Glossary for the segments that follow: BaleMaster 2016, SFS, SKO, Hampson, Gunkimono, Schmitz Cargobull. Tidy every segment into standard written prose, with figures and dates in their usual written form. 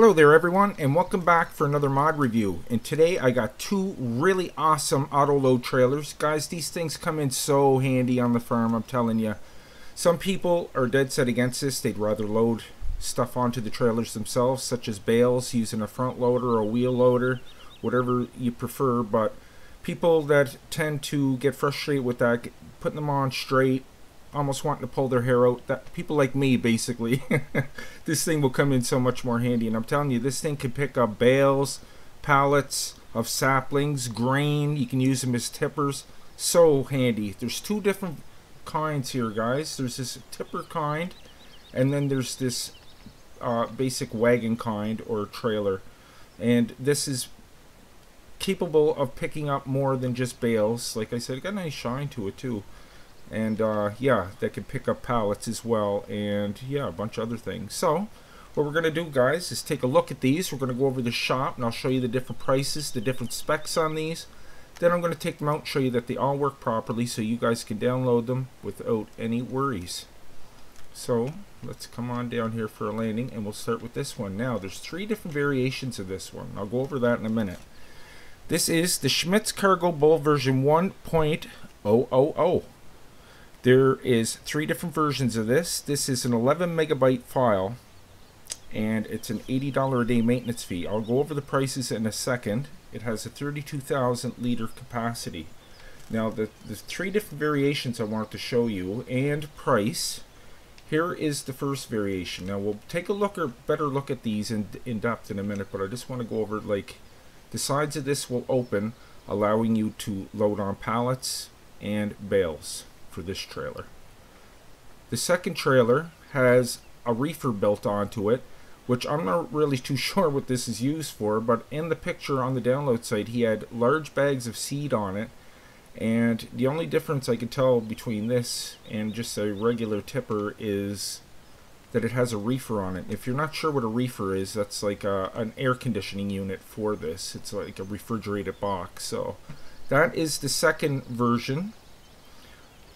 Hello there everyone, and welcome back for another mod review. And today I got two really awesome auto load trailers. Guys, these things come in so handy on the farm, I'm telling you. Some people are dead set against this. They'd rather load stuff onto the trailers themselves, such as bales, using a front loader or a wheel loader, whatever you prefer. But people that tend to get frustrated with that, putting them on straight, almost wanting to pull their hair out, that people like me basically, this thing will come in so much more handy. And I'm telling you, this thing can pick up bales, pallets of saplings, grain. You can use them as tippers. So handy. There's two different kinds here, guys. There's this tipper kind, and then there's this basic wagon kind or trailer. And this is capable of picking up more than just bales. Like I said, it got a nice shine to it too. And yeah, that can pick up pallets as well, and yeah, a bunch of other things. So what we're gonna do, guys, is take a look at these. We're gonna go over the shop, and I'll show you the different prices, the different specs on these. Then I'm gonna take them out and show you that they all work properly, so you guys can download them without any worries. So let's come on down here for a landing, and we'll start with this one. Now there's three different variations of this one. I'll go over that in a minute. This is the Schmitz Cargobull version 1.000. There is three different versions of this. This is an 11 megabyte file, and it's an $80 a day maintenance fee. I'll go over the prices in a second. It has a 32,000 liter capacity. Now the three different variations I wanted to show you and price. Here is the first variation. Now we'll take a look or better look at these in depth in a minute, but I just want to go over, like, the sides of this will open, allowing you to load on pallets and bales for this trailer. The second trailer has a reefer built onto it, which I'm not really too sure what this is used for, but in the picture on the download site he had large bags of seed on it. And the only difference I could tell between this and just a regular tipper is that it has a reefer on it. If you're not sure what a reefer is, that's like an air conditioning unit for this. It's like a refrigerated box. So that is the second version,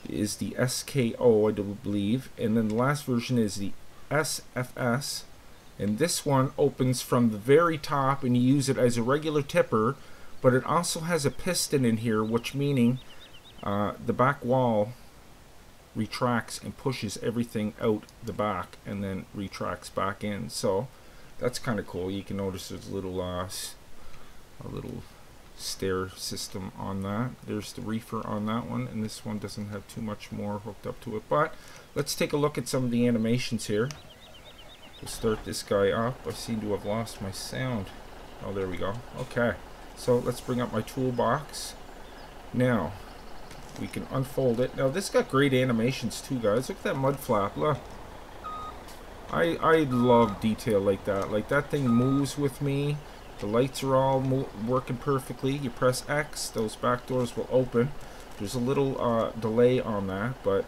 is the SKO, I do believe. And then the last version is the SFS, and this one opens from the very top, and you use it as a regular tipper, but it also has a piston in here, which meaning the back wall retracts and pushes everything out the back and then retracts back in. So that's kind of cool. You can notice there's a little stair system on that. There's the reefer on that one, and this one doesn't have too much more hooked up to it. But let's take a look at some of the animations here. We'll start this guy up. I seem to have lost my sound. Oh, there we go. Okay, so let's bring up my toolbox. Now we can unfold it. Now this got great animations too, guys. Look at that mud flap. Look, I love detail like that. Like, that thing moves with me. The lights are all working perfectly. You press X, those back doors will open. There's a little delay on that, but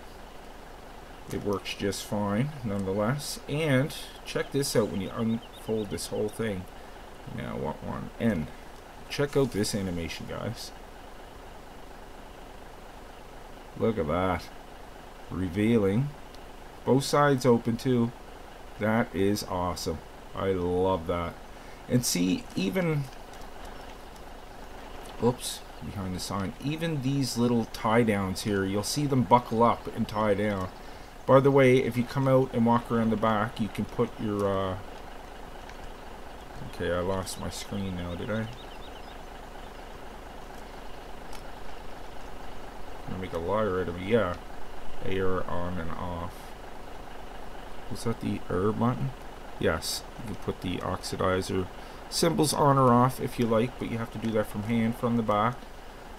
it works just fine nonetheless. And check this out when you unfold this whole thing. Now what one? N. Check out this animation, guys. Look at that. Revealing. Both sides open too. That is awesome. I love that. And see, even, oops, behind the sign, even these little tie downs here, you'll see them buckle up and tie down. By the way, if you come out and walk around the back, you can put your, okay, I lost my screen now, did I? I'm gonna make a liar out of me. Yeah, AR on and off. Was that the AR button? Yes, you can put the oxidizer symbols on or off if you like, but you have to do that from hand, from the back.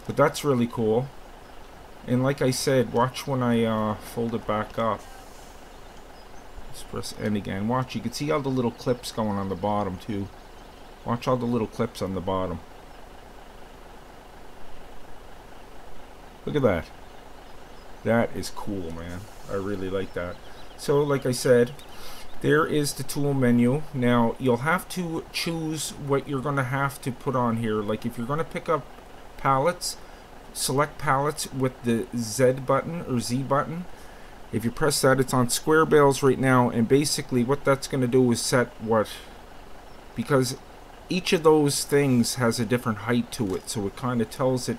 But that's really cool. And like I said, watch when I fold it back up. Let's press N again. Watch, you can see all the little clips going on the bottom too. Watch all the little clips on the bottom. Look at that. That is cool, man. I really like that. So like I said, there is the tool menu. Now you'll have to choose what you're going to have to put on here. Like, if you're going to pick up pallets, select pallets with the Z button or Z button. If you press that, it's on square bales right now, and basically what that's going to do is set what because each of those things has a different height to it, so it kind of tells it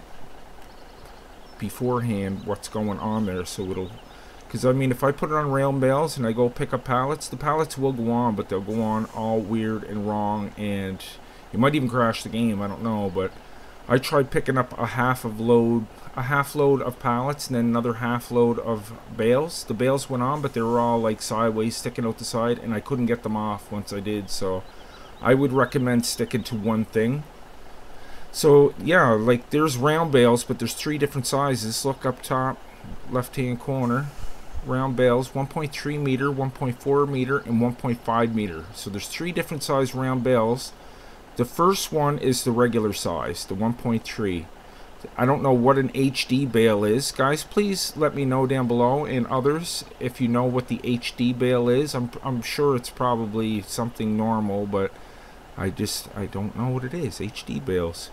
beforehand what's going on there, so it'll, because I mean if I put it on rail bales and I go pick up pallets, the pallets will go on, but they'll go on all weird and wrong, and it might even crash the game, I don't know. But I tried picking up a half load of pallets and then another half load of bales. The bales went on, but they were all like sideways sticking out the side, and I couldn't get them off once I did. So I would recommend sticking to one thing. So yeah, like there's round bales, but there's three different sizes. Look up top left hand corner, round bales, 1.3 meter, 1.4 meter and 1.5 meter. So there's three different size round bales. The first one is the regular size, the 1.3. I don't know what an HD bale is. Guys, please let me know down below, and others, if you know what the HD bale is. I'm sure it's probably something normal, but I don't know what it is, HD bales.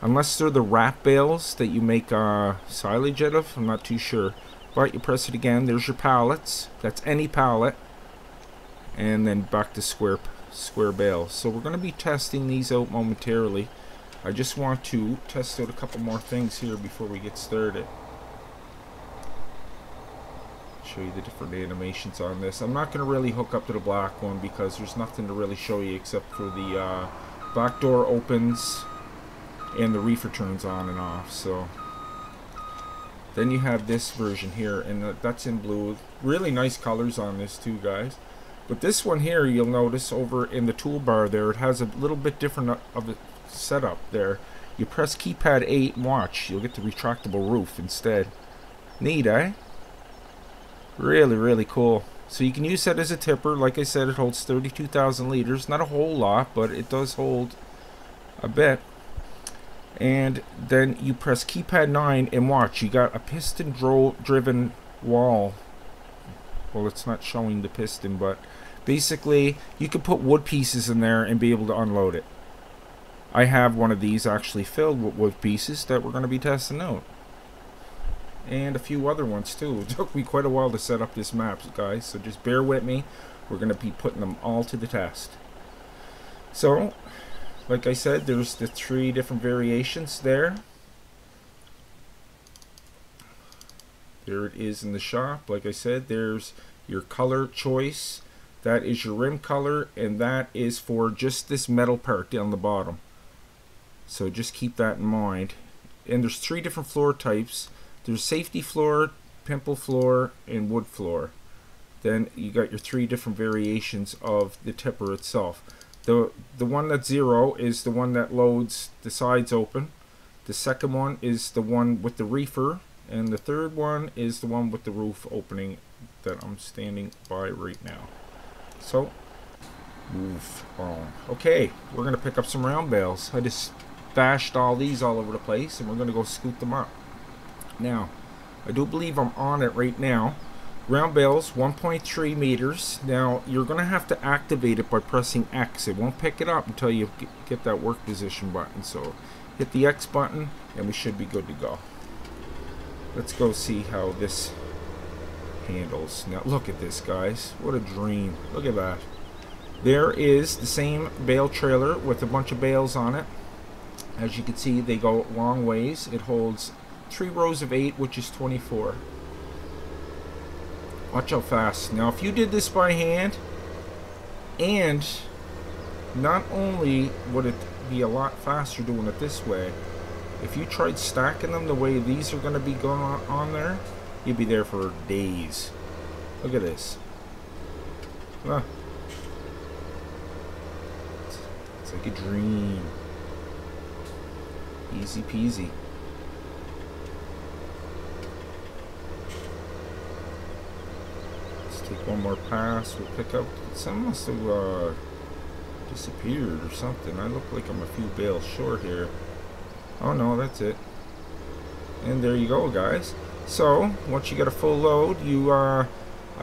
Unless they're the wrap bales that you make silage out of, I'm not too sure. But you press it again, there's your pallets. That's any pallet. And then back to square bales. So we're going to be testing these out momentarily. I just want to test out a couple more things here before we get started. Show you the different animations on this. I'm not going to really hook up to the black one because there's nothing to really show you except for the back door opens and the reefer turns on and off. So then you have this version here, and that's in blue. Really nice colors on this too, guys. But this one here, you'll notice over in the toolbar there, it has a little bit different of a setup there. You press keypad 8 and watch, you'll get the retractable roof instead. Neat, eh? Really, really cool. So you can use that as a tipper. Like I said, it holds 32,000 liters. Not a whole lot, but it does hold a bit. And then you press keypad 9 and watch, you got a piston driven wall. Well, it's not showing the piston, but basically you could put wood pieces in there and be able to unload it. I have one of these actually filled with wood pieces that we're going to be testing out, and a few other ones too. It took me quite a while to set up this map, guys, so just bear with me. We're going to be putting them all to the test. So like I said, there's the three different variations there. There it is in the shop. Like I said, there's your color choice. That is your rim color, and that is for just this metal part down the bottom. So just keep that in mind. And there's three different floor types. There's safety floor, pimple floor, and wood floor. Then you got your three different variations of the tipper itself. The one that's 0 is the one that loads the sides open. The second one is the one with the reefer. And the third one is the one with the roof opening that I'm standing by right now. So, move on. Okay, we're going to pick up some round bales. I just bashed all these all over the place, and we're going to go scoot them up. Now, I do believe I'm on it right now. Round bales, 1.3 meters. Now, you're going to have to activate it by pressing X. It won't pick it up until you get that work position button. So, hit the X button, and we should be good to go. Let's go see how this handles. Now look at this, guys. What a dream. Look at that. There is the same bale trailer with a bunch of bales on it. As you can see, they go long ways. It holds 3 rows of 8, which is 24. Watch how fast. Now if you did this by hand, and not only would it be a lot faster doing it this way, if you tried stacking them the way these are going to be going on there, you'd be there for days. Look at this. Ah. It's like a dream. Easy peasy. Let's take one more pass. We'll pick up. Some must have disappeared or something. I look like I'm a few bales short here. Oh no, that's it. And there you go, guys. So once you get a full load, you I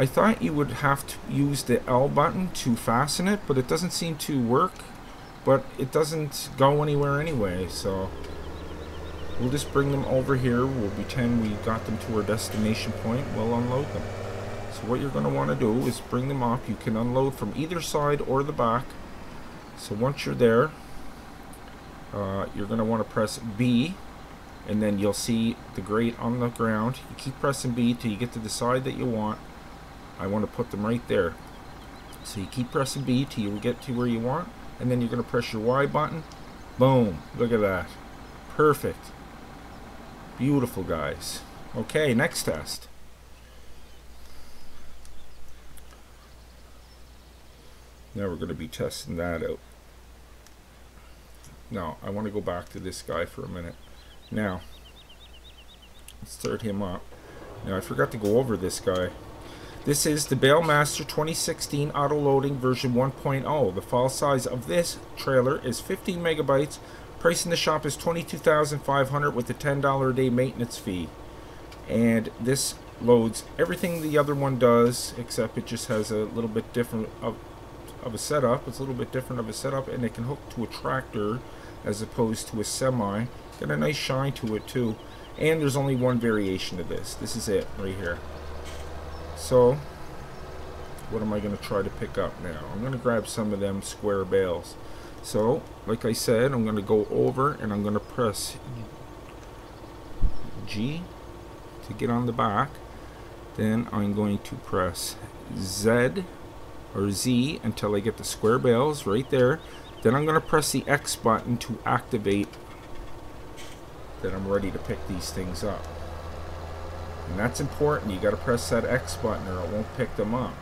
thought you would have to use the L button to fasten it, but it doesn't seem to work. But it doesn't go anywhere anyway, so we'll just bring them over here. We'll pretend we got them to our destination point. We'll unload them. So what you're going to want to do is bring them up. You can unload from either side or the back. So once you're there, you're going to want to press B, and then you'll see the grate on the ground. You keep pressing B till you get to the side that you want. I want to put them right there. So you keep pressing B till you get to where you want, and then you're going to press your Y button. Boom, look at that. Perfect. Beautiful, guys. Okay, next test. Now we're going to be testing that out. Now, I want to go back to this guy for a minute. Now, let's start him up. Now, I forgot to go over this guy. This is the BaleMaster 2016 auto-loading version 1.0. The file size of this trailer is 15 megabytes. Price in the shop is $22,500 with a $10 a day maintenance fee. And this loads everything the other one does, except it just has a little bit different of a setup. It's a little bit different of a setup, and it can hook to a tractor as opposed to a semi. Got a nice shine to it too, and there's only one variation of this. This is it right here. So what am I going to try to pick up now? I'm going to grab some of them square bales. So like I said, I'm going to go over and I'm going to press G to get on the back, then I'm going to press Z or Z until I get the square bales right there. Then I'm going to press the X button to activate that I'm ready to pick these things up. And that's important. You got to press that X button or it won't pick them up.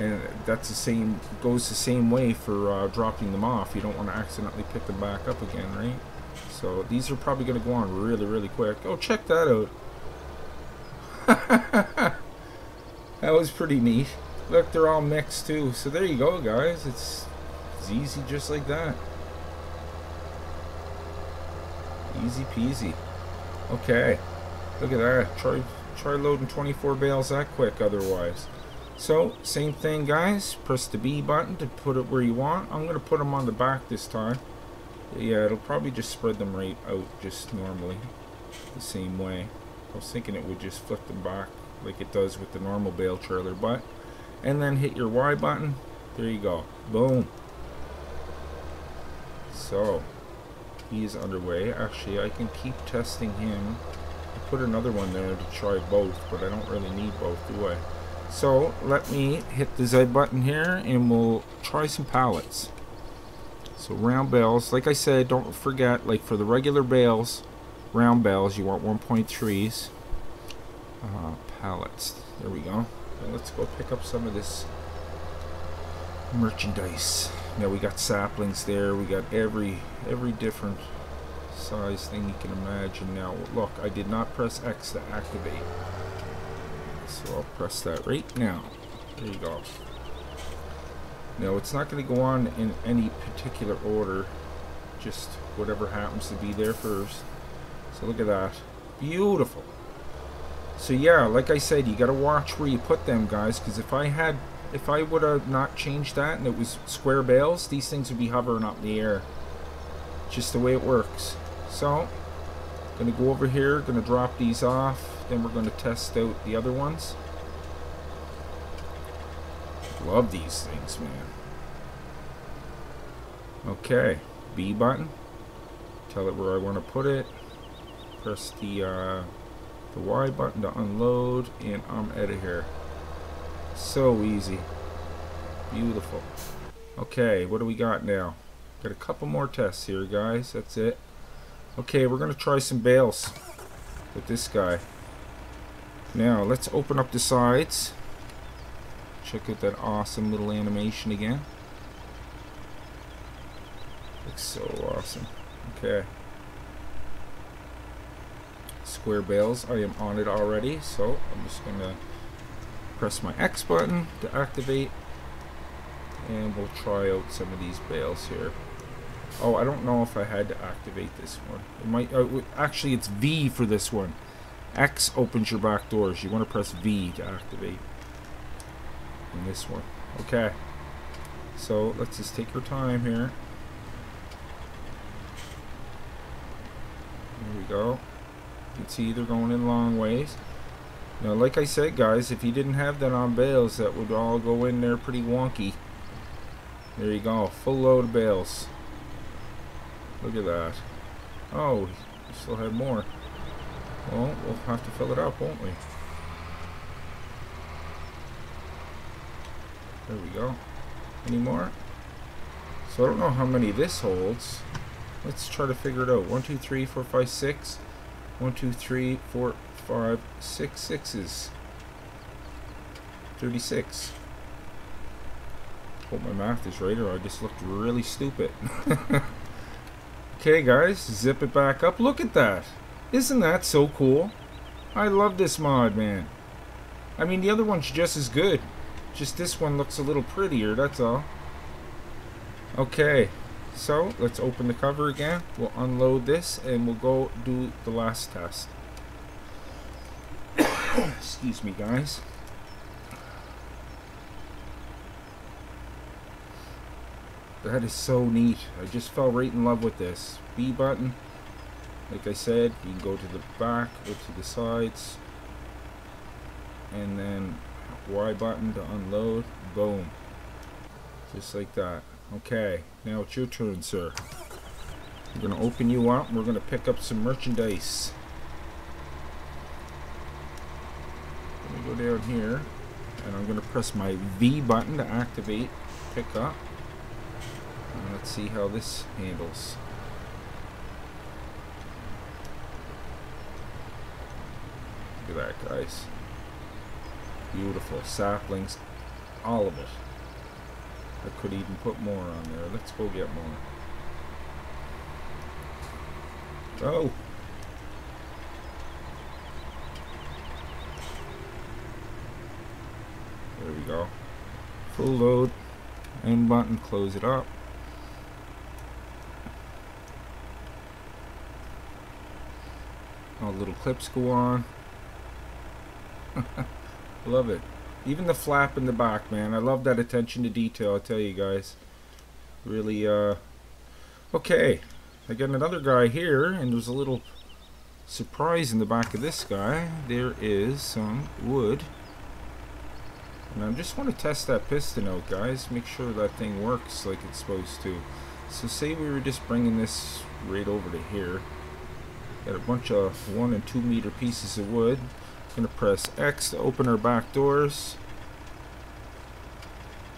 And that's the same, goes the same way for dropping them off. You don't want to accidentally pick them back up again, right? So these are probably going to go on really, really quick. Oh, check that out. That was pretty neat. Look, they're all mixed too. So there you go, guys. It's easy just like that. Easy peasy. Okay. Look at that. Try loading 24 bales that quick otherwise. So, same thing, guys. Press the B button to put it where you want. I'm going to put them on the back this time. Yeah, it'll probably just spread them right out just normally. The same way. I was thinking it would just flip them back like it does with the normal bale trailer, but... and then hit your Y button. There you go. Boom. So he's underway. Actually, I can keep testing him. I put another one there to try both, but I don't really need both, do I? So let me hit the Z button here and we'll try some pallets. So round bales, like I said, don't forget, like for the regular bales, round bales, you want 1.3s. Pallets. There we go. Let's go pick up some of this merchandise. Now we got saplings there. We got every different size thing you can imagine. Now look, I did not press X to activate, so I'll press that right now. There you go. Now it's not going to go on in any particular order, just whatever happens to be there first. So look at that. Beautiful. So yeah, like I said, you gotta watch where you put them, guys, because if I would have not changed that and it was square bales, these things would be hovering up in the air. Just the way it works. So gonna go over here, gonna drop these off, then we're gonna test out the other ones. Love these things, man. Okay, B button. Tell it where I want to put it. Press the Y button to unload, and I'm out of here. So easy. Beautiful. Okay, what do we got now? Got a couple more tests here, guys. That's it. Okay, we're gonna try some bales with this guy. Now let's open up the sides. Check out that awesome little animation again. Looks so awesome. Okay, square bales, I am on it already, so I'm just going to press my X button to activate, and we'll try out some of these bales here. Oh, I don't know if I had to activate this one. It might actually, it's V for this one. X opens your back doors. You want to press V to activate in this one. Okay, so let's just take your time here. There we go. You can see they're going in long ways. Now like I said, guys, if you didn't have that on bales, that would all go in there pretty wonky. There you go, full load of bales. Look at that. Oh, we still have more. Well, we'll have to fill it up, won't we? There we go. Any more? So I don't know how many this holds. Let's try to figure it out. 1, 2, 3, 4, 5, 6. 1, 2, 3, 4, 5, 6 sixes. 36. Hope my math is right, or I just looked really stupid. Okay guys, zip it back up. Look at that. Isn't that so cool? I love this mod, man. I mean, the other one's just as good. Just this one looks a little prettier, that's all. Okay, so let's open the cover again. We'll unload this and we'll go do the last test. Excuse me, guys. That is so neat. I just fell right in love with this. B button. Like I said, you can go to the back or to the sides. And then Y button to unload. Boom. Just like that. Okay, now it's your turn, sir. We're going to open you up and we're going to pick up some merchandise. Let me go down here and I'm going to press my V button to activate pick up. And let's see how this handles. Look at that, guys. Beautiful saplings, all of it. I could even put more on there. Let's go get more. Oh! There we go. Full load. End button. Close it up. All little clips go on. Love it. Even the flap in the back, man. I love that attention to detail, I tell you guys. Really, okay. I got another guy here, and there's a little surprise in the back of this guy. There is some wood. And I just want to test that piston out, guys. Make sure that thing works like it's supposed to. So say we were just bringing this right over to here. Got a bunch of 1 and 2 meter pieces of wood. Gonna press X to open our back doors.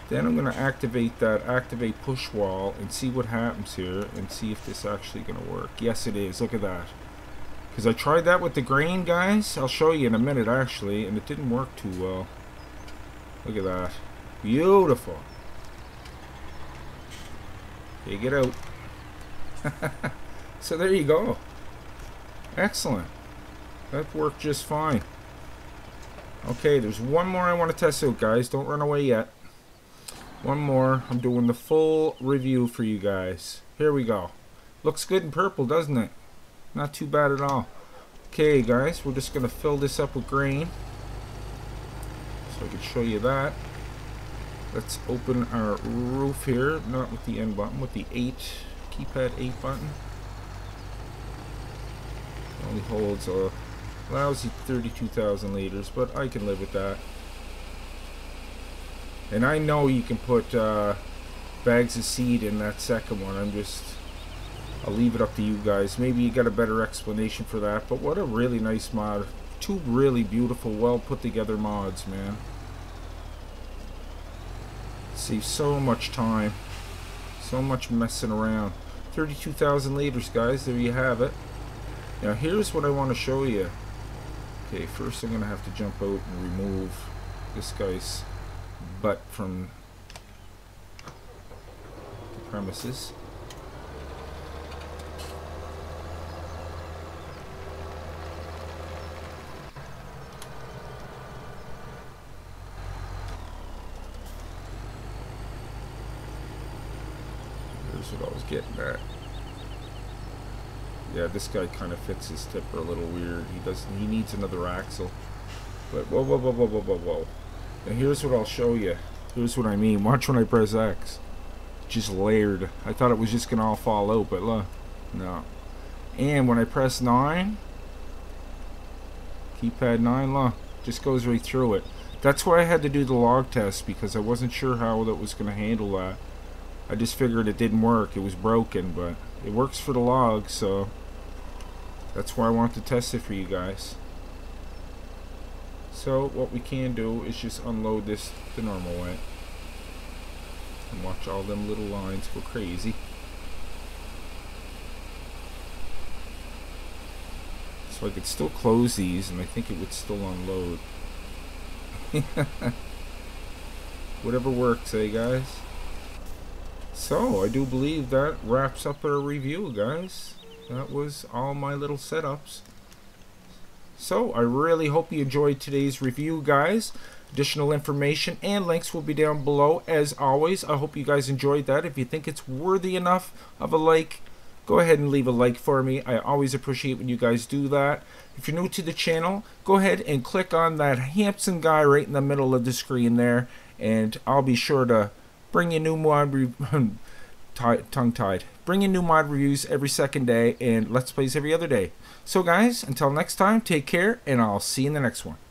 Then I'm gonna activate that push wall and see what happens here and see if this actually gonna work. Yes it is, look at that. Because I tried that with the grain, guys. I'll show you in a minute actually, and it didn't work too well. Look at that. Beautiful. Okay, get out. So there you go. Excellent. That worked just fine. Okay, there's one more I want to test out, guys. Don't run away yet. One more. I'm doing the full review for you guys. Here we go. Looks good in purple, doesn't it? Not too bad at all. Okay, guys. We're just going to fill this up with grain. So I can show you that. Let's open our roof here. Not with the N button, with the 8. Keypad 8 button. Only holds a lousy 32,000 liters, but I can live with that. And I know you can put bags of seed in that second one. I'll leave it up to you guys. Maybe you got a better explanation for that, but what a really nice mod. Two really beautiful, well put together mods, man. Saves so much time, so much messing around. 32,000 liters, guys, there you have it. Now here's what I want to show you. Okay, first I'm going to have to jump out and remove this guy's butt from the premises. Here's what I was getting at. Yeah, this guy kind of fits his tipper a little weird. He needs another axle. But whoa, whoa, whoa, whoa, whoa, whoa, whoa. Now here's what I'll show you. Here's what I mean. Watch when I press X. Just layered. I thought it was just gonna all fall out, but look, no. And when I press 9, keypad 9, look, just goes right through it. That's why I had to do the log test because I wasn't sure how that was gonna handle that. I just figured it didn't work. It was broken, but it works for the log, so that's why I want to test it for you guys. So what we can do is just unload this the normal way and watch all them little lines go crazy. So I could still close these and I think it would still unload. Whatever works, eh guys? So I do believe that wraps up our review, guys. That was all my little setups. So I really hope you enjoyed today's review, guys. Additional information and links will be down below as always. I hope you guys enjoyed that. If you think it's worthy enough of a like, go ahead and leave a like for me. I always appreciate when you guys do that. If you're new to the channel, go ahead and click on that Hampson guy right in the middle of the screen there, and I'll be sure to bring you new mod reviews every second day and Let's Plays every other day. So guys, until next time, take care, and I'll see you in the next one.